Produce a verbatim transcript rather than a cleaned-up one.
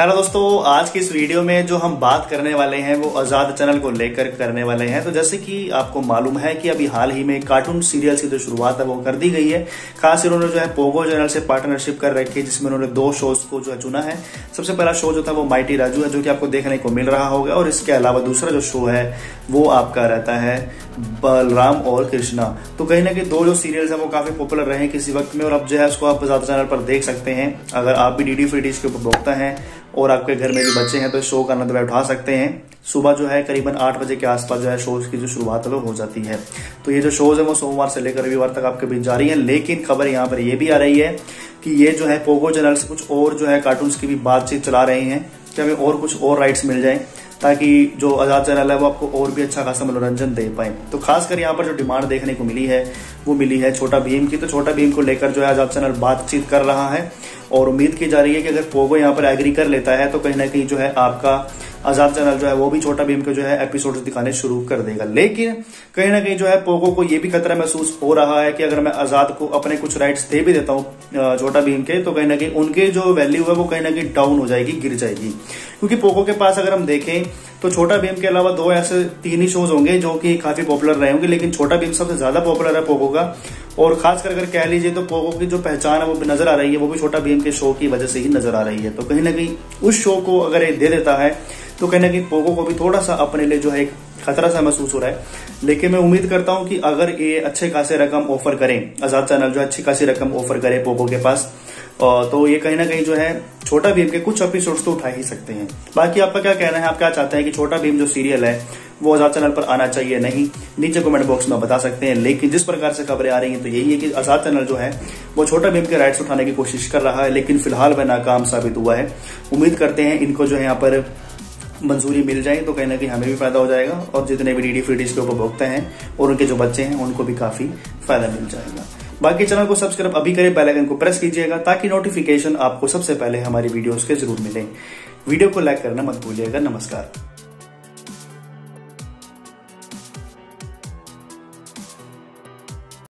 Hello दोस्तों, आज की इस वीडियो में जो हम बात करने वाले हैं वो आज़ाद चैनल को लेकर करने वाले हैं। तो जैसे कि आपको मालूम है कि अभी हाल ही में कार्टून सीरियल्स की जो शुरुआत है वो कर दी गई है। खास इन्होंने जो है पोगो चैनल से पार्टनरशिप कर रखी है, जिसमें उन्होंने दो शोज को जो है चुना है। सबसे पहला शो जो था वो माइटी राजू है, जो कि आपको देखने को मिल रहा होगा, और इसके अलावा दूसरा जो शो है वो आपका रहता है बलराम और कृष्णा। तो कहीं ना कहीं दो जो सीरियल्स हैं वो काफ़ी पॉपुलर रहे हैं किसी वक्त में, और अब जो है उसको आप आज़ाद चैनल पर देख सकते हैं। अगर आप भी डीडी फ्री डिश के उपभोक्ता हैं और आपके घर में भी बच्चे हैं तो इस शो का आनंद उठा सकते हैं। सुबह जो है करीबन आठ बजे के आसपास जो है शोज की जो शुरुआत है वो हो जाती है। तो ये जो शोज है वो सोमवार से लेकर रविवार तक आपके बीच जारी है। लेकिन खबर यहाँ पर ये भी आ रही है कि ये जो है पोगो चैनल से कुछ और जो है कार्टून्स की भी बातचीत चला रहे हैं कि हमें और कुछ और राइट्स मिल जाएं, ताकि जो आज़ाद चैनल है वो आपको और भी अच्छा खासा मनोरंजन दे पाए। तो खासकर यहाँ पर जो डिमांड देखने को मिली है वो मिली है छोटा भीम की। तो छोटा भीम को लेकर जो है आज़ाद चैनल बातचीत कर रहा है, और उम्मीद की जा रही है कि अगर पोगो यहाँ पर एग्री कर लेता है तो कहीं ना कहीं जो है आपका आज़ाद चैनल जो है वो भी छोटा भीम के जो है एपिसोड दिखाने शुरू कर देगा। लेकिन कहीं ना कहीं जो है पोगो को ये भी खतरा महसूस हो रहा है कि अगर मैं आज़ाद को अपने कुछ राइट्स दे भी देता हूँ छोटा भीम के, तो कहीं ना कहीं उनके जो वैल्यू है वो कहीं ना कहीं डाउन हो जाएगी, गिर जाएगी। क्योंकि पोगो के पास अगर हम देखें तो छोटा भीम के अलावा दो ऐसे तीन ही शोज होंगे जो कि काफ़ी पॉपुलर रहे होंगे, लेकिन छोटा भीम सबसे ज़्यादा पॉपुलर है पोगो का। और खासकर अगर कह लीजिए तो पोगो की जो पहचान है वो नज़र आ रही है, वो भी छोटा भीम के शो की वजह से ही नज़र आ रही है। तो कहीं ना कहीं उस शो को अगर ये दे देता है तो कहीं ना कहीं पोगो को भी थोड़ा सा अपने लिए जो है एक खतरा सा महसूस हो रहा है। लेकिन मैं उम्मीद करता हूं कि अगर ये अच्छे खासे रकम ऑफर करें, आज़ाद चैनल जो अच्छी खासी रकम ऑफर करे पोगो के पास, तो ये कहीं ना कहीं जो है छोटा भीम के कुछ एपिसोड्स तो उठा ही सकते हैं। बाकी आपका क्या कहना है, आप क्या चाहते हैं कि छोटा भीम जो सीरियल है वो आज़ाद चैनल पर आना चाहिए नहीं, नीचे कमेंट बॉक्स में बता सकते हैं। लेकिन जिस प्रकार से खबरें आ रही हैं तो यही है कि आज़ाद चैनल जो है वो छोटा भीम के राइट्स उठाने की कोशिश कर रहा है, लेकिन फिलहाल वह नाकाम साबित हुआ है। उम्मीद करते हैं इनको जो है यहाँ पर मंजूरी मिल जाए तो कहीं ना कहीं हमें भी फायदा हो जाएगा, और जितने भी डीडी फ्री डिश के उपभोक्ता हैं और उनके जो बच्चे हैं उनको भी काफ़ी फायदा मिल जाएगा। बाकी चैनल को सब्सक्राइब अभी करें, बेल आइकन को प्रेस कीजिएगा ताकि नोटिफिकेशन आपको सबसे पहले हमारी वीडियोस के जरूर मिलें। वीडियो को लाइक करना मत भूलिएगा। नमस्कार।